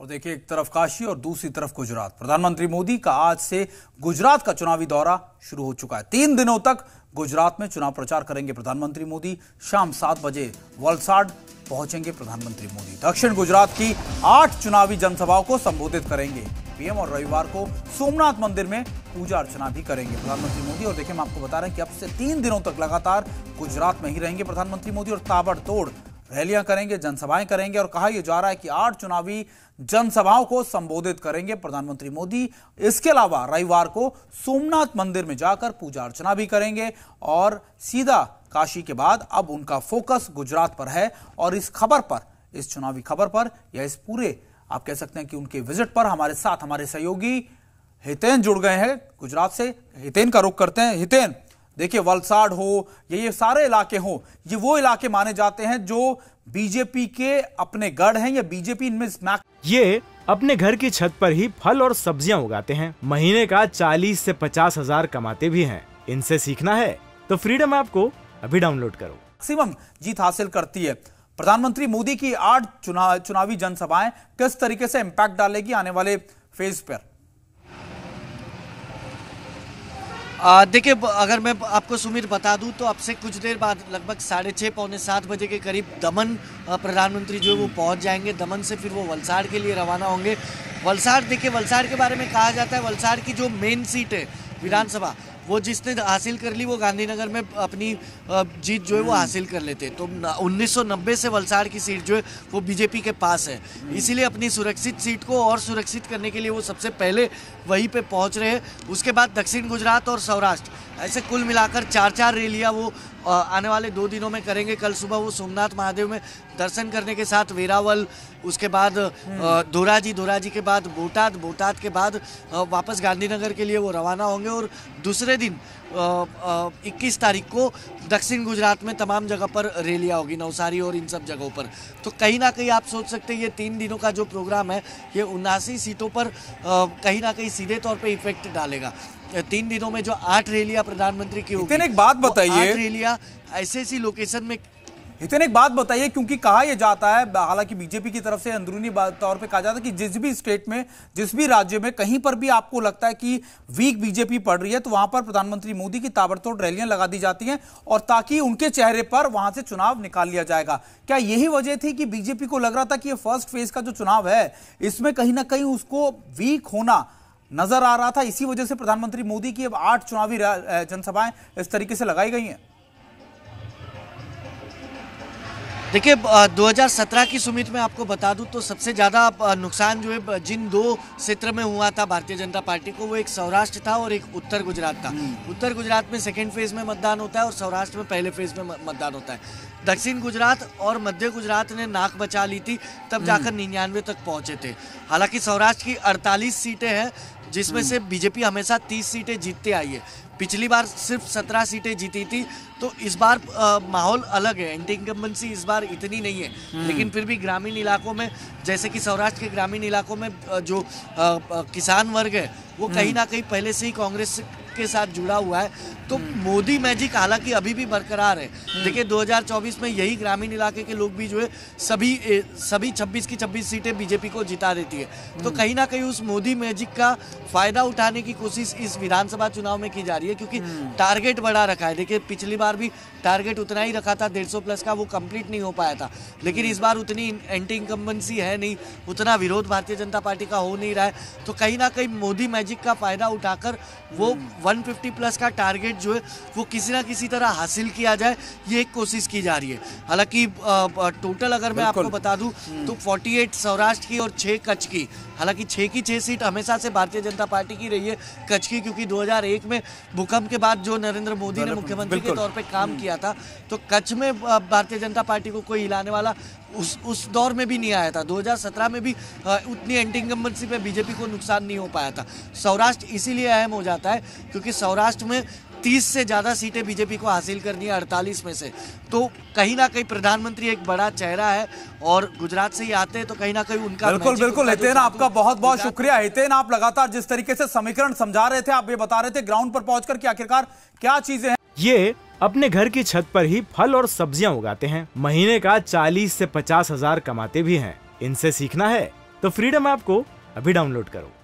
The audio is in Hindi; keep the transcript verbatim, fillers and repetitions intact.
और देखिए, एक तरफ काशी और दूसरी तरफ गुजरात। प्रधानमंत्री मोदी का आज से गुजरात का चुनावी दौरा शुरू हो चुका है। तीन दिनों तक गुजरात में चुनाव प्रचार करेंगे प्रधानमंत्री मोदी। शाम सात बजे वलसाड़ पहुंचेंगे प्रधानमंत्री मोदी। दक्षिण गुजरात की आठ चुनावी जनसभाओं को संबोधित करेंगे पीएम और रविवार को सोमनाथ मंदिर में पूजा अर्चना भी करेंगे प्रधानमंत्री मोदी। और देखिए, हम आपको बता रहे हैं कि अब से तीन दिनों तक लगातार गुजरात में ही रहेंगे प्रधानमंत्री मोदी और ताबड़तोड़ रैलियां करेंगे, जनसभाएं करेंगे। और कहा यह जा रहा है कि आठ चुनावी जनसभाओं को संबोधित करेंगे प्रधानमंत्री मोदी। इसके अलावा रविवार को सोमनाथ मंदिर में जाकर पूजा अर्चना भी करेंगे और सीधा काशी के बाद अब उनका फोकस गुजरात पर है। और इस खबर पर, इस चुनावी खबर पर, या इस पूरे आप कह सकते हैं कि उनके विजिट पर हमारे साथ हमारे सहयोगी हितेन जुड़ गए हैं गुजरात से। हितेन का रुख करते हैं। हितेन, देखिए, वलसाड़ हो ये ये सारे इलाके हो, ये वो इलाके माने जाते हैं जो बीजेपी के अपने गढ़ हैं या बीजेपी इनमें स्मैक। ये अपने घर की छत पर ही फल और सब्जियां उगाते हैं। महीने का चालीस से पचास हजार कमाते भी हैं। इनसे सीखना है तो फ्रीडम ऐप को अभी डाउनलोड करो। मैक्सिमम जीत हासिल करती है। प्रधानमंत्री मोदी की आठ चुना, चुनावी जनसभाएं किस तरीके से इम्पैक्ट डालेगी आने वाले फेज पर? देखिए, अगर मैं आपको सुमित बता दूं तो अब से कुछ देर बाद लगभग साढ़े छः पौने सात बजे के करीब दमन प्रधानमंत्री जो है वो पहुंच जाएंगे। दमन से फिर वो वलसाड़ के लिए रवाना होंगे। वलसाड़, देखिए, वलसाड़ के बारे में कहा जाता है, वलसाड़ की जो मेन सीट है विधानसभा, वो जिसने हासिल कर ली वो गांधीनगर में अपनी जीत जो है वो हासिल कर लेते। तो उन्नीस सौ नब्बे से वलसाड़ की सीट जो है वो बीजेपी के पास है, इसीलिए अपनी सुरक्षित सीट को और सुरक्षित करने के लिए वो सबसे पहले वहीं पे पहुंच रहे हैं। उसके बाद दक्षिण गुजरात और सौराष्ट्र, ऐसे कुल मिलाकर चार चार रैलियाँ वो आने वाले दो दिनों में करेंगे। कल सुबह वो सोमनाथ महादेव में दर्शन करने के साथ वेरावल, उसके बाद धोरा जी धोरा जी के बाद बोटाद बोटाद के बाद वापस गांधीनगर के लिए वो रवाना होंगे। और दूसरे दिन इक्कीस तारीख को दक्षिण गुजरात में तमाम जगह पर रैलियाँ होगी, नौसारी और इन सब जगहों पर। तो कहीं ना कहीं आप सोच सकते हैं ये तीन दिनों का जो प्रोग्राम है ये उन्नासी सीटों पर कहीं ना कहीं सीधे तौर पर इफेक्ट डालेगा। तीन दिनों में जो आठ रैलियाँ प्रधानमंत्री की होगी। एक बात बताइए, रैलियाँ ऐसे ऐसी लोकेशन में। हितेन, एक बात बताइए, क्योंकि कहा यह जाता है, हालांकि बीजेपी की तरफ से अंदरूनी तौर पे कहा जाता है कि जिस भी स्टेट में, जिस भी राज्य में, कहीं पर भी आपको लगता है कि वीक बीजेपी पड़ रही है तो वहां पर प्रधानमंत्री मोदी की ताबड़तोड़ रैलियां लगा दी जाती हैं और ताकि उनके चेहरे पर वहां से चुनाव निकाल लिया जाएगा। क्या यही वजह थी कि बीजेपी को लग रहा था कि ये फर्स्ट फेज का जो चुनाव है इसमें कहीं ना कहीं उसको वीक होना नजर आ रहा था, इसी वजह से प्रधानमंत्री मोदी की अब आठ चुनावी जनसभाएं इस तरीके से लगाई गई हैं? देखिए, दो हज़ार सत्रह की सुमित में आपको बता दूं तो सबसे ज़्यादा नुकसान जो है जिन दो क्षेत्र में हुआ था भारतीय जनता पार्टी को, वो एक सौराष्ट्र था और एक उत्तर गुजरात था। उत्तर गुजरात में सेकेंड फेज में मतदान होता है और सौराष्ट्र में पहले फेज में मतदान होता है। दक्षिण गुजरात और मध्य गुजरात ने नाक बचा ली थी, तब जाकर निन्यानवे तक पहुंचे थे। हालांकि सौराष्ट्र की अड़तालीस सीटें हैं जिसमें से बीजेपी हमेशा तीस सीटें जीतते आई है। पिछली बार सिर्फ सत्रह सीटें जीती थी, तो इस बार आ, माहौल अलग है। एंटी इनकम्बेंसी इस बार इतनी नहीं है, लेकिन फिर भी ग्रामीण इलाकों में, जैसे कि सौराष्ट्र के ग्रामीण इलाकों में जो आ, आ, किसान वर्ग है वो कहीं ना कहीं पहले से ही कांग्रेस के साथ जुड़ा हुआ है। तो मोदी मैजिक हालांकि अभी भी बरकरार है। देखिए, दो हज़ार चौबीस में यही ग्रामीण इलाके के लोग भी जो है सभी सभी छब्बीस की छब्बीस सीटें बीजेपी को जिता देती है। तो कहीं ना कहीं उस मोदी मैजिक का फायदा उठाने की कोशिश इस विधानसभा चुनाव में की जा रही है, क्योंकि टारगेट बढ़ा रखा है। देखिए, पिछली बार भी टारगेट उतना ही रखा था, डेढ़ सौ प्लस का, वो कंप्लीट नहीं हो पाया था। लेकिन इस बार उतनी एंटी इनकम्बेंसी है नहीं, उतना विरोध भारतीय जनता पार्टी का हो नहीं रहा है। तो कहीं ना कहीं मोदी मैजिक का फायदा उठाकर वो एक सौ पचास प्लस का टारगेट जो है वो किसी ना किसी तरह हासिल किया जाए, ये एक कोशिश की जा रही है। हालांकि टोटल अगर मैं आपको बता दूं तो अड़तालीस सौराष्ट्र की और छह कच्छ की, हालांकि छह की छह सीट हमेशा से भारतीय जनता पार्टी की रही है। कच्छ की क्योंकि दो हज़ार एक में भूकंप के बाद जो नरेंद्र मोदी ने मुख्यमंत्री के तौर पर काम किया था, तो कच्छ में भारतीय जनता पार्टी को कोई हिलाने वाला उस उस दौर में भी नहीं आया था। दो हज़ार सत्रह में भी आ, उतनी एंटी इनकम्बेंसी में बीजेपी को नुकसान नहीं हो पाया था। सौराष्ट्र इसीलिए अहम हो जाता है क्योंकि सौराष्ट्र में तीस से ज़्यादा सीटें बीजेपी को हासिल करनी है अड़तालीस में से। तो कहीं ना कहीं प्रधानमंत्री एक बड़ा चेहरा है और गुजरात से ही आते हैं, तो कहीं ना कहीं उनका बिल्कुल बिल्कुल हितेन, आपका बहुत बहुत शुक्रिया। हितेन, आप लगातार जिस तरीके से समीकरण समझा रहे थे, आप ये बता रहे थे ग्राउंड पर पहुंचकर कि आखिरकार क्या चीजें हैं। ये अपने घर की छत पर ही फल और सब्जियां उगाते हैं। महीने का चालीस से पचास हजार कमाते भी हैं। इनसे सीखना है तो फ्रीडम ऐप को अभी डाउनलोड करो।